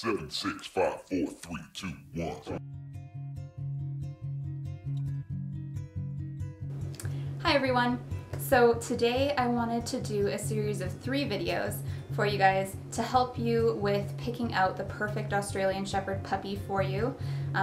7654321. Hi everyone. So today I wanted to do a series of 3 videos for you guys to help you with picking out the perfect Australian Shepherd puppy for you.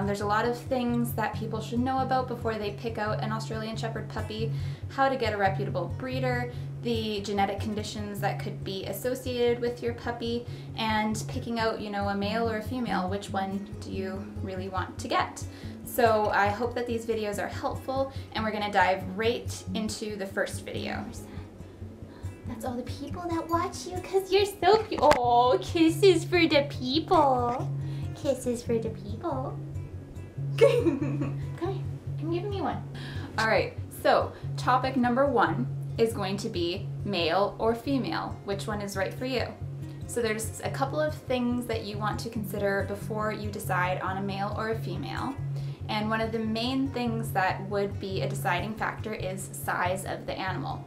There's a lot of things that people should know about before they pick out an Australian Shepherd puppy: how to get a reputable breeder, the genetic conditions that could be associated with your puppy, and picking out, you know, a male or a female, which one do you really want to get. So I hope that these videos are helpful, and we're gonna dive right into the first video. That's all the people that watch you because you're so cute. Oh, kisses for the people. Kisses for the people. Come here, I'm giving you one. All right, so topic number 1 is going to be male or female. Which one is right for you? So there's a couple of things that you want to consider before you decide on a male or a female. And one of the main things that would be a deciding factor is size of the animal.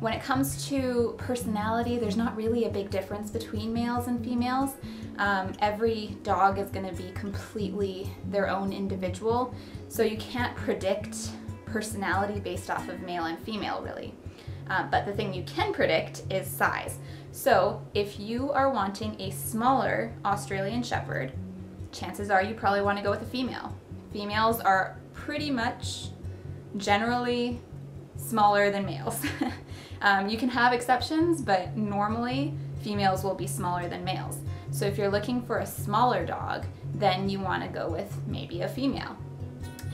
When it comes to personality, there's not really a big difference between males and females. Every dog is going to be completely their own individual, so you can't predict personality based off of male and female really. But the thing you can predict is size. So if you are wanting a smaller Australian Shepherd, chances are you probably want to go with a female. Females are pretty much generally smaller than males. You can have exceptions, but normally females will be smaller than males. So if you're looking for a smaller dog, then you want to go with maybe a female.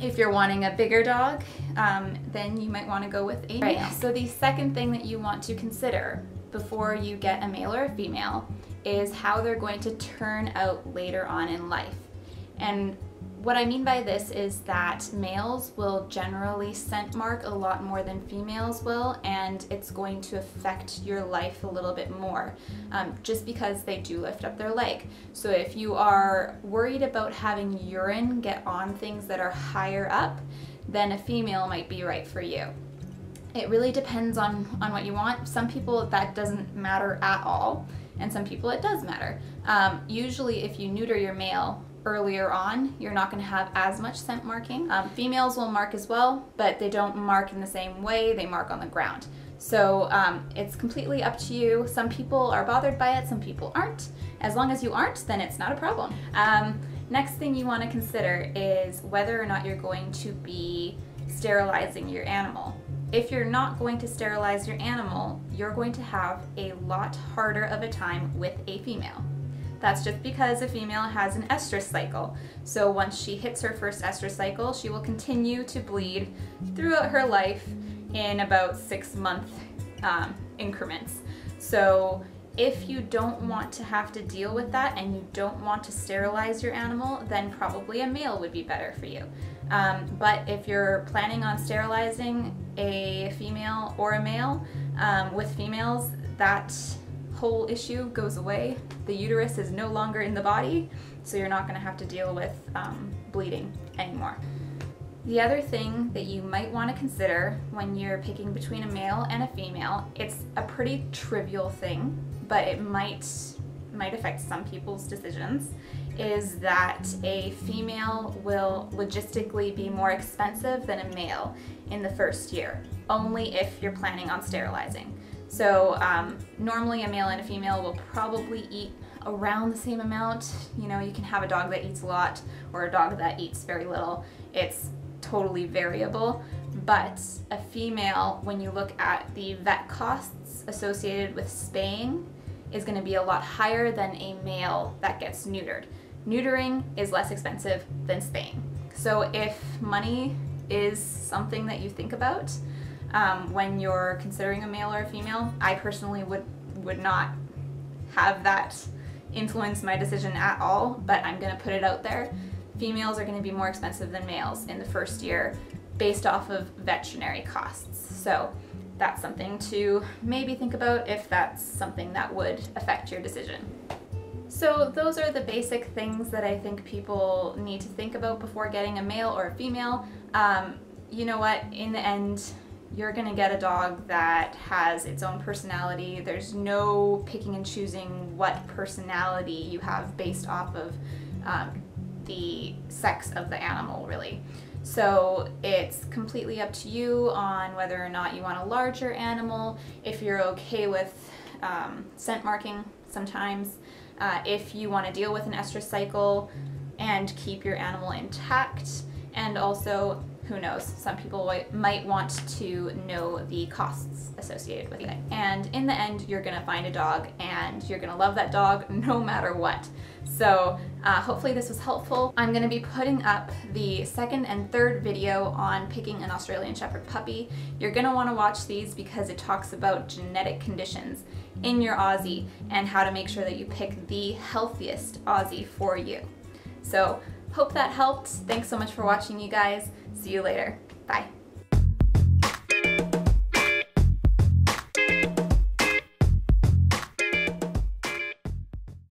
If you're wanting a bigger dog, then you might want to go with a male. Right. So the second thing that you want to consider before you get a male or a female is how they're going to turn out later on in life. And what I mean by this is that males will generally scent mark a lot more than females will, and it's going to affect your life a little bit more, just because they do lift up their leg. So if you are worried about having urine get on things that are higher up, then a female might be right for you. It really depends on what you want. Some people that doesn't matter at all, and some people it does matter. Usually if you neuter your male earlier on, you're not going to have as much scent marking. Females will mark as well, but they don't mark in the same way. They mark on the ground. So it's completely up to you. Some people are bothered by it, some people aren't. As long as you aren't, then it's not a problem. Next thing you want to consider is whether or not you're going to be sterilizing your animal. If you're not going to sterilize your animal, you're going to have a lot harder of a time with a female. That's just because a female has an estrus cycle. So once she hits her first estrus cycle, she will continue to bleed throughout her life in about 6-month increments. So if you don't want to have to deal with that and you don't want to sterilize your animal, then probably a male would be better for you. But if you're planning on sterilizing a female or a male, with females, that whole issue goes away. The uterus is no longer in the body, so you're not going to have to deal with bleeding anymore. The other thing that you might want to consider when you're picking between a male and a female, it's a pretty trivial thing, but it might affect some people's decisions, is that a female will logistically be more expensive than a male in the first year, only if you're planning on sterilizing. So normally a male and a female will probably eat around the same amount. You know, you can have a dog that eats a lot or a dog that eats very little. It's totally variable. But a female, when you look at the vet costs associated with spaying, is going to be a lot higher than a male that gets neutered. Neutering is less expensive than spaying. So if money is something that you think about, when you're considering a male or a female, I personally would not have that influence my decision at all, but I'm going to put it out there. Females are going to be more expensive than males in the first year based off of veterinary costs. So that's something to maybe think about if that's something that would affect your decision. So those are the basic things that I think people need to think about before getting a male or a female. You know what, in the end, you're gonna get a dog that has its own personality. There's no picking and choosing what personality you have based off of the sex of the animal, really. So it's completely up to you on whether or not you want a larger animal, if you're okay with scent marking sometimes, if you want to deal with an estrus cycle and keep your animal intact, and also, who knows, some people might want to know the costs associated with it. And in the end, you're gonna find a dog and you're gonna love that dog no matter what. So hopefully this was helpful. I'm gonna be putting up the second and third video on picking an Australian Shepherd puppy. You're gonna wanna watch these because it talks about genetic conditions in your Aussie and how to make sure that you pick the healthiest Aussie for you. So hope that helped. Thanks so much for watching, you guys. See you later. Bye.